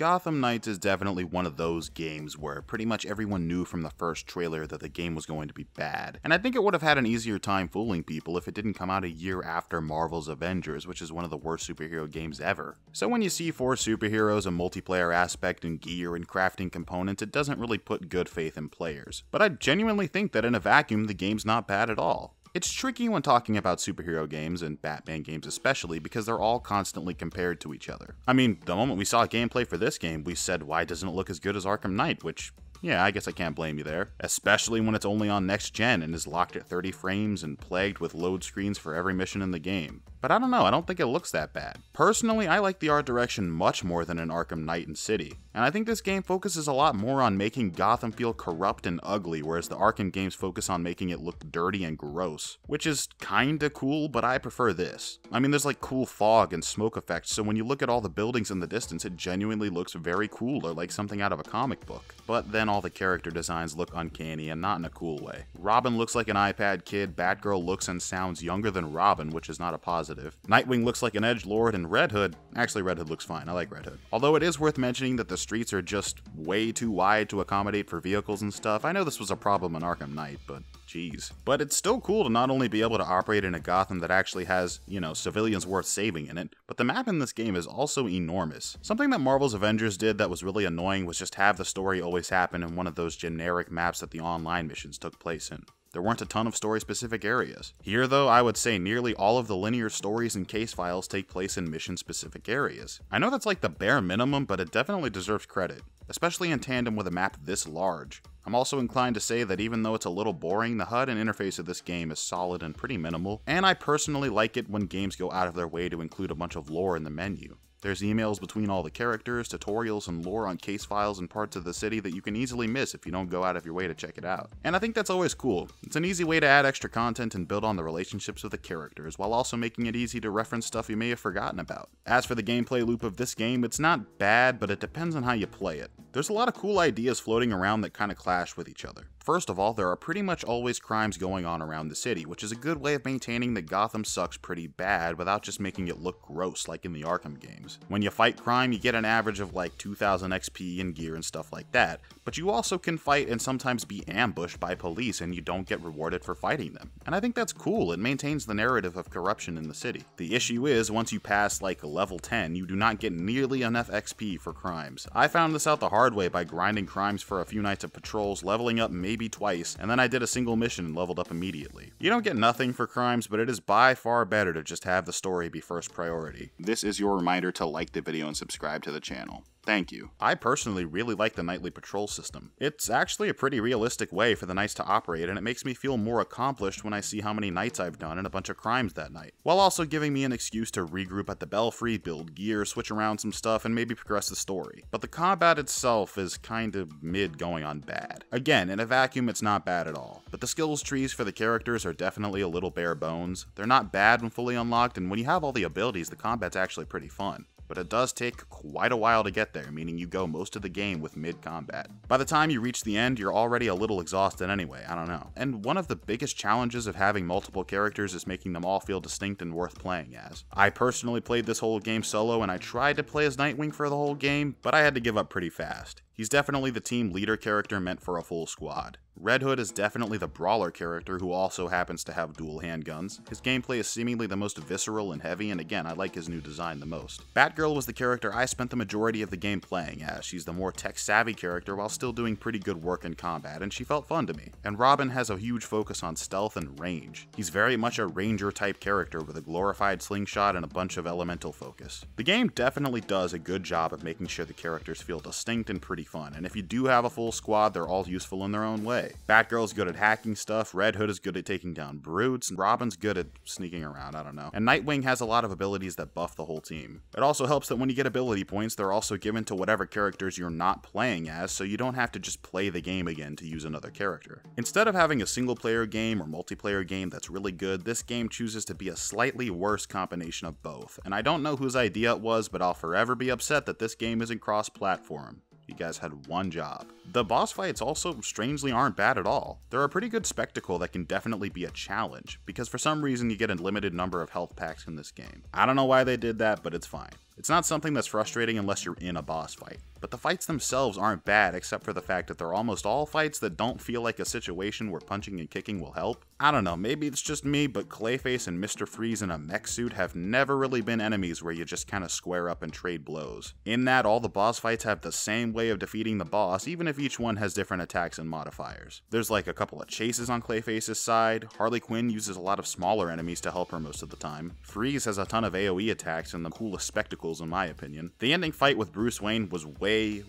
Gotham Knights is definitely one of those games where pretty much everyone knew from the first trailer that the game was going to be bad, and I think it would have had an easier time fooling people if it didn't come out a year after Marvel's Avengers, which is one of the worst superhero games ever. So when you see 4 superheroes, a multiplayer aspect, and gear and crafting components, it doesn't really put good faith in players. But I genuinely think that in a vacuum, the game's not bad at all. It's tricky when talking about superhero games, and Batman games especially, because they're all constantly compared to each other. I mean, the moment we saw gameplay for this game, we said, why doesn't it look as good as Arkham Knight, which, yeah, I guess I can't blame you there. Especially when it's only on next gen and is locked at 30 frames and plagued with load screens for every mission in the game. But I don't know, I don't think it looks that bad. Personally, I like the art direction much more than in Arkham Knight and City, and I think this game focuses a lot more on making Gotham feel corrupt and ugly, whereas the Arkham games focus on making it look dirty and gross, which is kinda cool, but I prefer this. I mean, there's like cool fog and smoke effects, so when you look at all the buildings in the distance, it genuinely looks very cool or like something out of a comic book. But then all the character designs look uncanny and not in a cool way. Robin looks like an iPad kid, Batgirl looks and sounds younger than Robin, which is not a positive. Nightwing looks like an edgelord, and Red Hood, actually Red Hood looks fine, I like Red Hood. Although it is worth mentioning that the streets are just way too wide to accommodate for vehicles and stuff. I know this was a problem in Arkham Knight, but jeez. But it's still cool to not only be able to operate in a Gotham that actually has, you know, civilians worth saving in it, but the map in this game is also enormous. Something that Marvel's Avengers did that was really annoying was just have the story always happen in one of those generic maps that the online missions took place in. There weren't a ton of story-specific areas. Here, though, I would say nearly all of the linear stories and case files take place in mission-specific areas. I know that's like the bare minimum, but it definitely deserves credit, especially in tandem with a map this large. I'm also inclined to say that even though it's a little boring, the HUD and interface of this game is solid and pretty minimal, and I personally like it when games go out of their way to include a bunch of lore in the menu. There's emails between all the characters, tutorials, and lore on case files and parts of the city that you can easily miss if you don't go out of your way to check it out. And I think that's always cool. It's an easy way to add extra content and build on the relationships with the characters, while also making it easy to reference stuff you may have forgotten about. As for the gameplay loop of this game, it's not bad, but it depends on how you play it. There's a lot of cool ideas floating around that kind of clash with each other. First of all, there are pretty much always crimes going on around the city, which is a good way of maintaining that Gotham sucks pretty bad without just making it look gross like in the Arkham games. When you fight crime, you get an average of like 2,000 XP and gear and stuff like that, but you also can fight and sometimes be ambushed by police and you don't get rewarded for fighting them. And I think that's cool, it maintains the narrative of corruption in the city. The issue is, once you pass like level 10, you do not get nearly enough XP for crimes. I found this out the hard way by grinding crimes for a few nights of patrols, leveling up maybe twice, and then I did a single mission and leveled up immediately. You don't get nothing for crimes, but it is by far better to just have the story be first priority. This is your reminder to like the video and subscribe to the channel. Thank you. I personally really like the nightly patrol system. It's actually a pretty realistic way for the Knights to operate, and it makes me feel more accomplished when I see how many nights I've done and a bunch of crimes that night, while also giving me an excuse to regroup at the Belfry, build gear, switch around some stuff, and maybe progress the story. But the combat itself is kind of mid going on bad. Again, in a vacuum, it's not bad at all, but the skills trees for the characters are definitely a little bare bones. They're not bad when fully unlocked, and when you have all the abilities, the combat's actually pretty fun. But it does take quite a while to get there, meaning you go most of the game with mid-combat. By the time you reach the end, you're already a little exhausted anyway, I don't know. And one of the biggest challenges of having multiple characters is making them all feel distinct and worth playing as. I personally played this whole game solo, and I tried to play as Nightwing for the whole game, but I had to give up pretty fast. He's definitely the team leader character meant for a full squad. Red Hood is definitely the brawler character who also happens to have dual handguns. His gameplay is seemingly the most visceral and heavy, and again, I like his new design the most. Batgirl was the character I spent the majority of the game playing as. She's the more tech-savvy character while still doing pretty good work in combat, and she felt fun to me. And Robin has a huge focus on stealth and range. He's very much a ranger-type character with a glorified slingshot and a bunch of elemental focus. The game definitely does a good job of making sure the characters feel distinct and pretty fun, and if you do have a full squad, they're all useful in their own way. Batgirl's good at hacking stuff, Red Hood is good at taking down brutes, and Robin's good at sneaking around, I don't know. And Nightwing has a lot of abilities that buff the whole team. It also helps that when you get ability points, they're also given to whatever characters you're not playing as, so you don't have to just play the game again to use another character. Instead of having a single-player game or multiplayer game that's really good, this game chooses to be a slightly worse combination of both, and I don't know whose idea it was, but I'll forever be upset that this game isn't cross-platform. You guys had one job. The boss fights also strangely aren't bad at all. They're a pretty good spectacle that can definitely be a challenge, because for some reason you get a limited number of health packs in this game. I don't know why they did that, but it's fine. It's not something that's frustrating unless you're in a boss fight, but the fights themselves aren't bad except for the fact that they're almost all fights that don't feel like a situation where punching and kicking will help. I don't know, maybe it's just me, but Clayface and Mr. Freeze in a mech suit have never really been enemies where you just kind of square up and trade blows. In that, all the boss fights have the same way of defeating the boss, even if each one has different attacks and modifiers. There's like a couple of chases on Clayface's side, Harley Quinn uses a lot of smaller enemies to help her most of the time, Freeze has a ton of AoE attacks and the coolest spectacles in my opinion. The ending fight with Bruce Wayne was way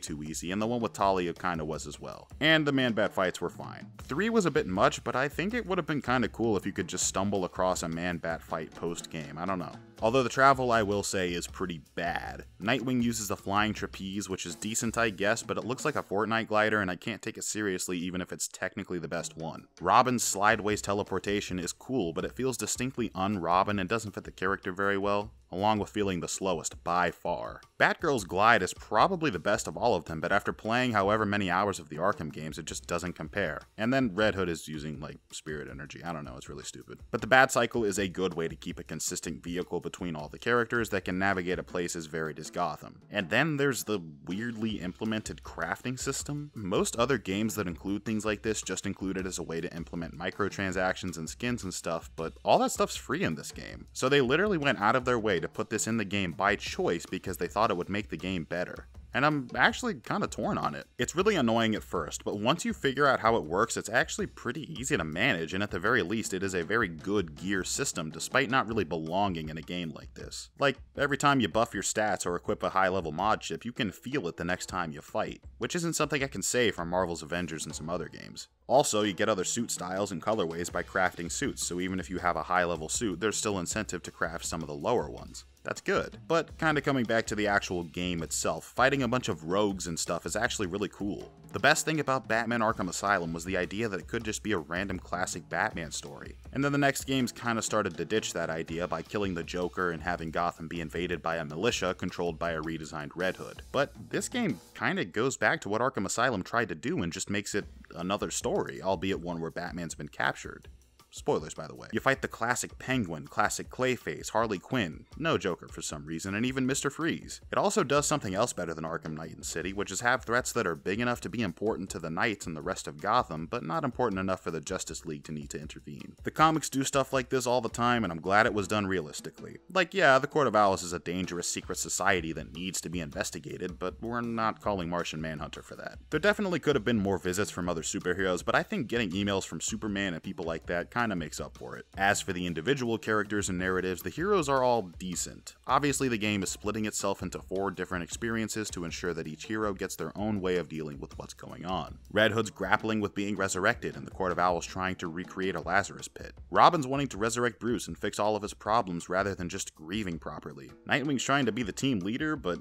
too easy, and the one with Talia kinda was as well. And the Man-Bat fights were fine. 3 was a bit much, but I think it would have been kinda cool if you could just stumble across a Man-Bat fight post-game, I don't know. Although the travel, I will say, is pretty bad. Nightwing uses the flying trapeze, which is decent I guess, but it looks like a Fortnite glider and I can't take it seriously even if it's technically the best one. Robin's slideways teleportation is cool, but it feels distinctly un-Robin and doesn't fit the character very well, along with feeling the slowest by far. Batgirl's glide is probably the best of all of them, but after playing however many hours of the Arkham games, it just doesn't compare. And then Red Hood is using, like, spirit energy. I don't know, it's really stupid. But the Batcycle is a good way to keep a consistent vehicle between all the characters that can navigate a place as varied as Gotham. And then there's the weirdly implemented crafting system. Most other games that include things like this just include it as a way to implement microtransactions and skins and stuff, but all that stuff's free in this game. So they literally went out of their way to put this in the game by choice because they thought it would make the game better. And I'm actually kind of torn on it. It's really annoying at first, but once you figure out how it works, it's actually pretty easy to manage, and at the very least, it is a very good gear system, despite not really belonging in a game like this. Like, every time you buff your stats or equip a high-level mod ship, you can feel it the next time you fight, which isn't something I can say from Marvel's Avengers and some other games. Also, you get other suit styles and colorways by crafting suits, so even if you have a high-level suit, there's still incentive to craft some of the lower ones. That's good. But kinda coming back to the actual game itself, fighting a bunch of rogues and stuff is actually really cool. The best thing about Batman Arkham Asylum was the idea that it could just be a random classic Batman story. And then the next games kinda started to ditch that idea by killing the Joker and having Gotham be invaded by a militia controlled by a redesigned Red Hood. But this game kinda goes back to what Arkham Asylum tried to do and just makes it another story, albeit one where Batman's been captured. Spoilers, by the way. You fight the classic Penguin, classic Clayface, Harley Quinn, no Joker for some reason, and even Mr. Freeze. It also does something else better than Arkham Knight and City, which is have threats that are big enough to be important to the Knights and the rest of Gotham, but not important enough for the Justice League to need to intervene. The comics do stuff like this all the time, and I'm glad it was done realistically. Like, yeah, the Court of Owls is a dangerous secret society that needs to be investigated, but we're not calling Martian Manhunter for that. There definitely could have been more visits from other superheroes, but I think getting emails from Superman and people like that kind of makes up for it. As for the individual characters and narratives, the heroes are all decent. Obviously, the game is splitting itself into 4 different experiences to ensure that each hero gets their own way of dealing with what's going on. Red Hood's grappling with being resurrected, and the Court of Owls trying to recreate a Lazarus pit. Robin's wanting to resurrect Bruce and fix all of his problems rather than just grieving properly. Nightwing's trying to be the team leader, but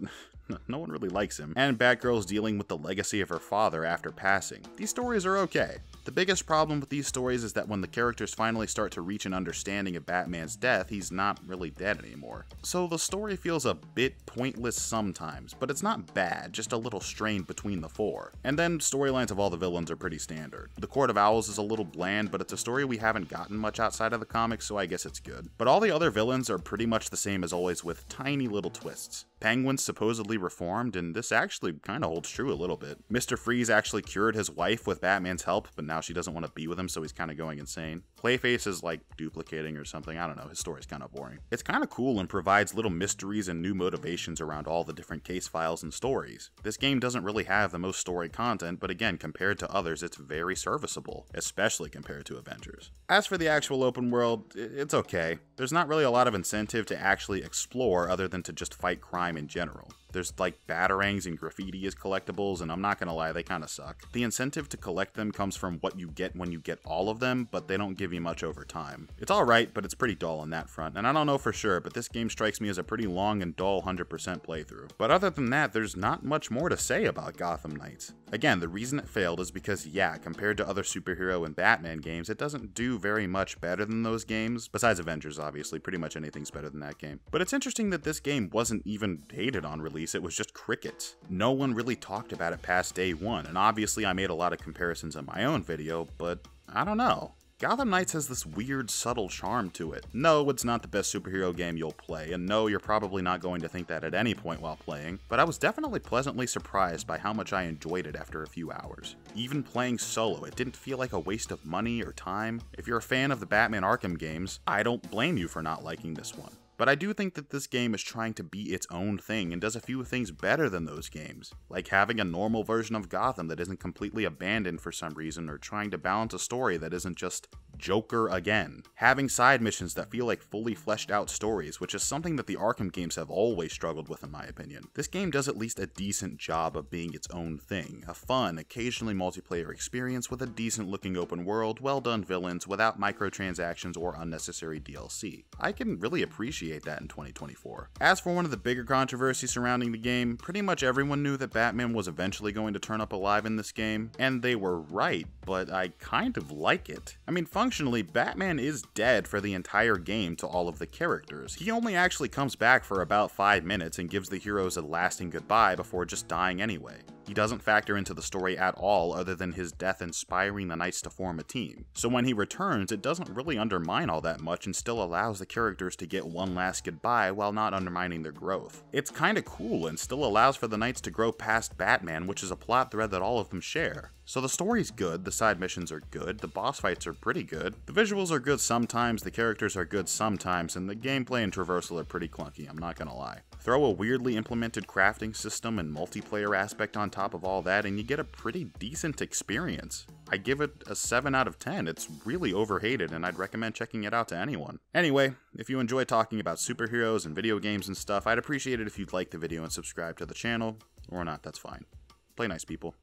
no one really likes him. And Batgirl's dealing with the legacy of her father after passing. These stories are okay. The biggest problem with these stories is that when the characters finally start to reach an understanding of Batman's death, he's not really dead anymore. So the story feels a bit pointless sometimes, but it's not bad, just a little strained between the 4. And then storylines of all the villains are pretty standard. The Court of Owls is a little bland, but it's a story we haven't gotten much outside of the comics, so I guess it's good. But all the other villains are pretty much the same as always, with tiny little twists. Penguin's supposedly reformed, and this actually kinda holds true a little bit. Mr. Freeze actually cured his wife with Batman's help, but now she doesn't want to be with him, so he's kinda going insane. Clayface is like duplicating or something, I don't know, his story's kinda boring. It's kinda cool and provides little mysteries and new motivations around all the different case files and stories. This game doesn't really have the most story content, but again, compared to others, it's very serviceable, especially compared to Avengers. As for the actual open world, it's okay. There's not really a lot of incentive to actually explore other than to just fight crime in general. There's like Batarangs and graffiti as collectibles, and I'm not gonna lie, they kinda suck. The incentive to collect them comes from what you get when you get all of them, but they don't give you much over time. It's alright, but it's pretty dull on that front, and I don't know for sure, but this game strikes me as a pretty long and dull 100% playthrough. But other than that, there's not much more to say about Gotham Knights. Again, the reason it failed is because, yeah, compared to other superhero and Batman games, it doesn't do very much better than those games. Besides Avengers, obviously, pretty much anything's better than that game. But it's interesting that this game wasn't even hated on release. It was just crickets. No one really talked about it past day 1, and obviously I made a lot of comparisons in my own video, but I don't know. Gotham Knights has this weird, subtle charm to it. No, it's not the best superhero game you'll play, and no, you're probably not going to think that at any point while playing, but I was definitely pleasantly surprised by how much I enjoyed it after a few hours. Even playing solo, it didn't feel like a waste of money or time. If you're a fan of the Batman Arkham games, I don't blame you for not liking this one. But I do think that this game is trying to be its own thing and does a few things better than those games, like having a normal version of Gotham that isn't completely abandoned for some reason, or trying to balance a story that isn't just Joker again. Having side missions that feel like fully fleshed out stories, which is something that the Arkham games have always struggled with in my opinion. This game does at least a decent job of being its own thing, a fun, occasionally multiplayer experience with a decent looking open world, well done villains, without microtransactions or unnecessary DLC. I can really appreciate that in 2024. As for one of the bigger controversies surrounding the game, pretty much everyone knew that Batman was eventually going to turn up alive in this game, and they were right, but I kind of like it. I mean, functionally, Batman is dead for the entire game to all of the characters. He only actually comes back for about 5 minutes and gives the heroes a lasting goodbye before just dying anyway. He doesn't factor into the story at all other than his death inspiring the Knights to form a team. So when he returns, it doesn't really undermine all that much and still allows the characters to get one last goodbye while not undermining their growth. It's kinda cool and still allows for the Knights to grow past Batman, which is a plot thread that all of them share. So the story's good, the side missions are good, the boss fights are pretty good, the visuals are good sometimes, the characters are good sometimes, and the gameplay and traversal are pretty clunky, I'm not gonna lie. Throw a weirdly implemented crafting system and multiplayer aspect on top of all that and you get a pretty decent experience. I give it a 7 out of 10, it's really overhated and I'd recommend checking it out to anyone. Anyway, if you enjoy talking about superheroes and video games and stuff, I'd appreciate it if you'd like the video and subscribe to the channel, or not, that's fine. Play nice, people.